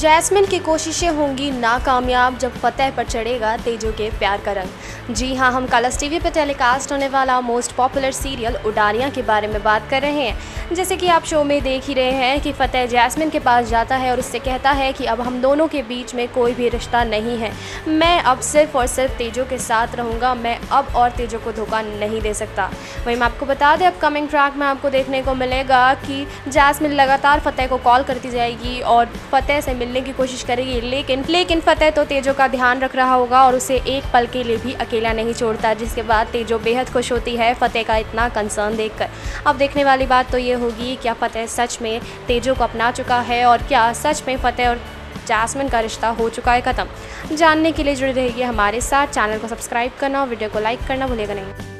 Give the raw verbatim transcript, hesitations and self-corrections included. Jasmine की कोशिशें होंगी नाकामयाब जब फतेह पर चढ़ेगा तेजो के प्यार का रंग। जी हाँ, हम कलर्स टीवी पर टेलीकास्ट होने वाला मोस्ट पॉपुलर सीरियल उडारियां के बारे में बात कर रहे हैं। जैसे कि आप शो में देख ही रहे हैं कि फतेह जैस्मिन के पास जाता है और उससे कहता है कि अब हम दोनों के बीच में कोई भी रिश्ता नहीं है, मैं अब सिर्फ और सिर्फ तेजो के साथ रहूँगा, मैं अब और तेजो को धोखा नहीं दे सकता। वहीं मैं आपको बता दें, अपकमिंग ट्रैक में आपको देखने को मिलेगा कि जैस्मिन लगातार फतेह को कॉल करती जाएगी और फतेह से मिलने की कोशिश करेगी, लेकिन लेकिन फतेह तो तेजो का ध्यान रख रहा होगा और उसे एक पल के लिए भी अकेला नहीं छोड़ता, जिसके बाद तेजो बेहद खुश होती है फतेह का इतना कंसर्न देखकर। अब देखने वाली बात तो ये होगी, क्या फतेह सच में तेजो को अपना चुका है और क्या सच में फतेह और जैस्मिन का रिश्ता हो चुका है ख़त्म? जानने के लिए जुड़े रहिए हमारे साथ। चैनल को सब्सक्राइब करना और वीडियो को लाइक करना भूलिएगा नहीं।